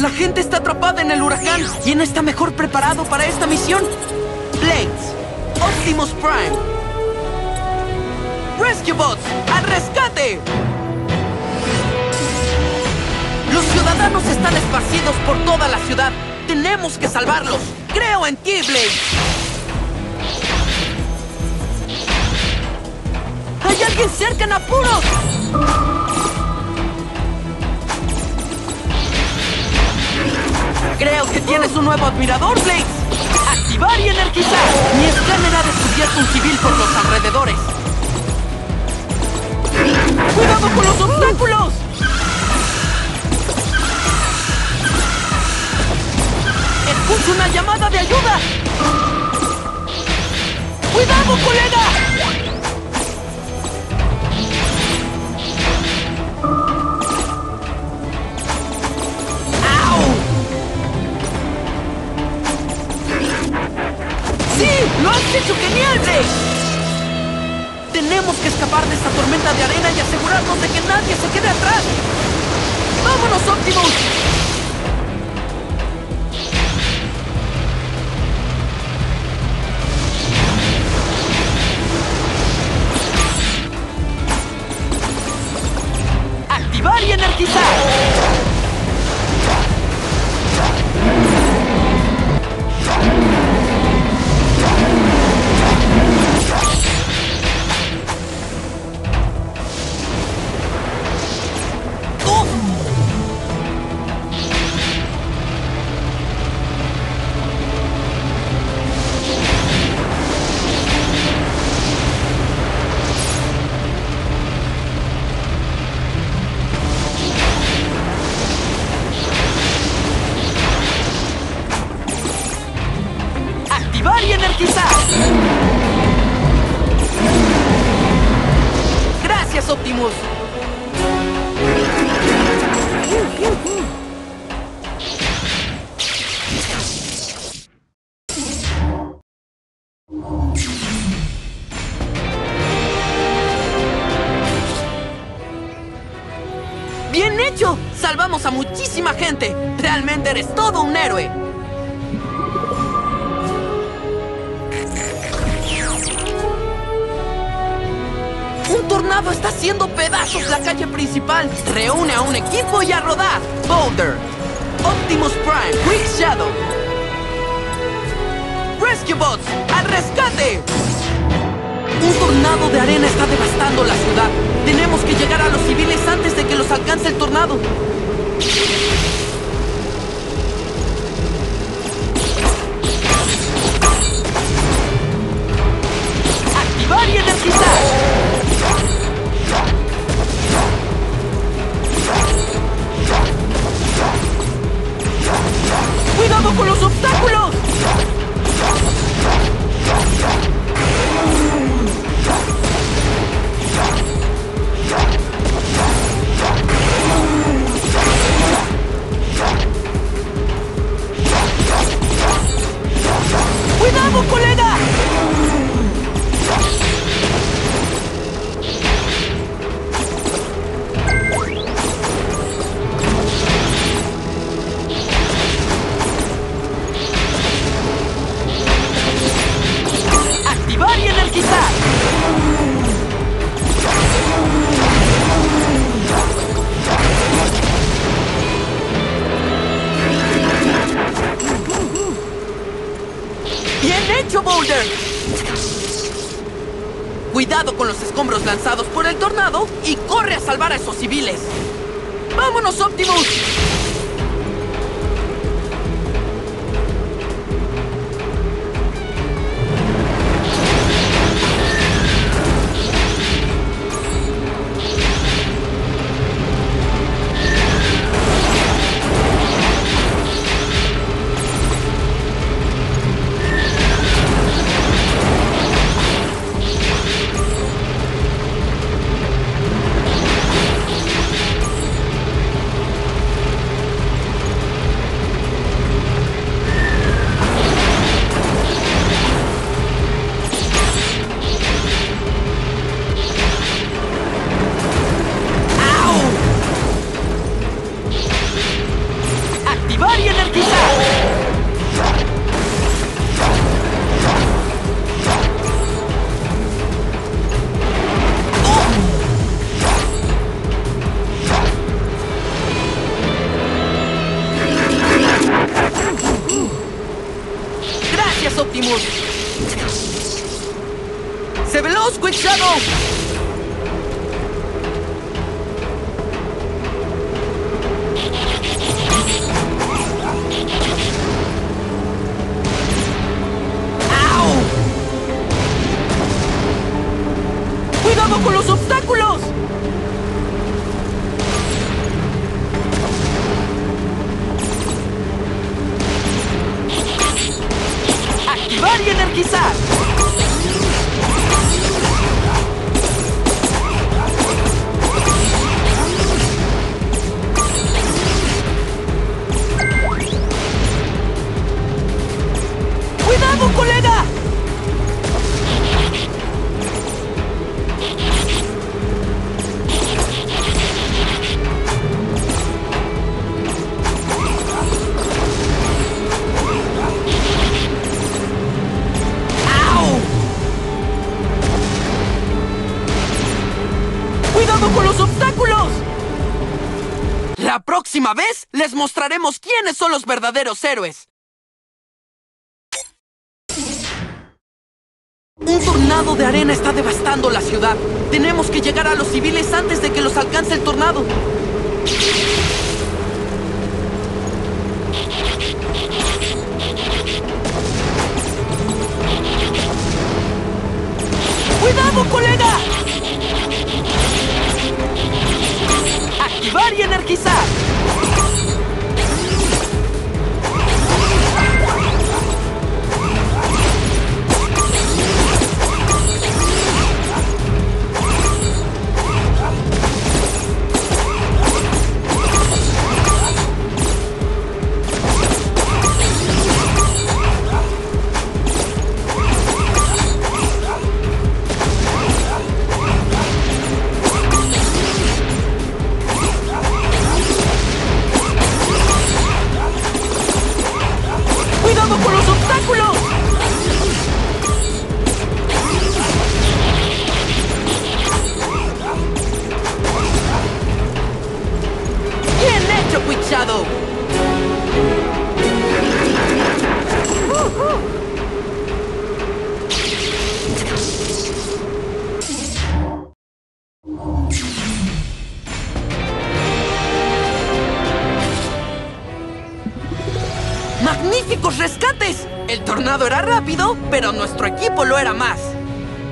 La gente está atrapada en el huracán. ¿Quién está mejor preparado para esta misión? Blades, Optimus Prime, Rescue Bots, ¡al rescate! Los ciudadanos están esparcidos por toda la ciudad. Tenemos que salvarlos. Creo en ti, Blades. ¡Hay alguien cerca en apuros! Creo que tienes un nuevo admirador, Blades. Activar y energizar. Mi escáner ha descubierto un civil por los alrededores. ¡Cuidado con los obstáculos! ¡Escucho una llamada de ayuda! ¡Cuidado, colega! ¡Au! ¡Sí! ¡Lo has hecho genial, Blade! Tenemos que escapar de esta tormenta de arena y asegurarnos de que nadie se quede atrás. ¡Vámonos, Optimus! ¡Activar y energizar! ¡Y energizar! ¡Gracias, Optimus! ¡Bien hecho! ¡Salvamos a muchísima gente! ¡Realmente eres todo un héroe! Está haciendo pedazos la calle principal. Reúne a un equipo y a rodar. Boulder, Optimus Prime, Quickshadow, Rescue Bots, ¡al rescate! Un tornado de arena está devastando la ciudad. Tenemos que llegar a los civiles antes de que los alcance el tornado. Activar y energizar. ¡Cuidado con los obstáculos! ¡Cuidado, colega! Boulder. Cuidado con los escombros lanzados por el tornado y corre a salvar a esos civiles. ¡Vámonos, Optimus! Optimus. ¡Se veloz, Quickshadow! ¡Au! ¡Cuidado con los obstáculos! ¡Activar y energizar! La próxima vez, les mostraremos quiénes son los verdaderos héroes. Un tornado de arena está devastando la ciudad. Tenemos que llegar a los civiles antes de que los alcance el tornado. ¡Cuidado, colega! ¡Activar y energizar! ¡Magníficos rescates! El tornado era rápido, pero nuestro equipo lo era más.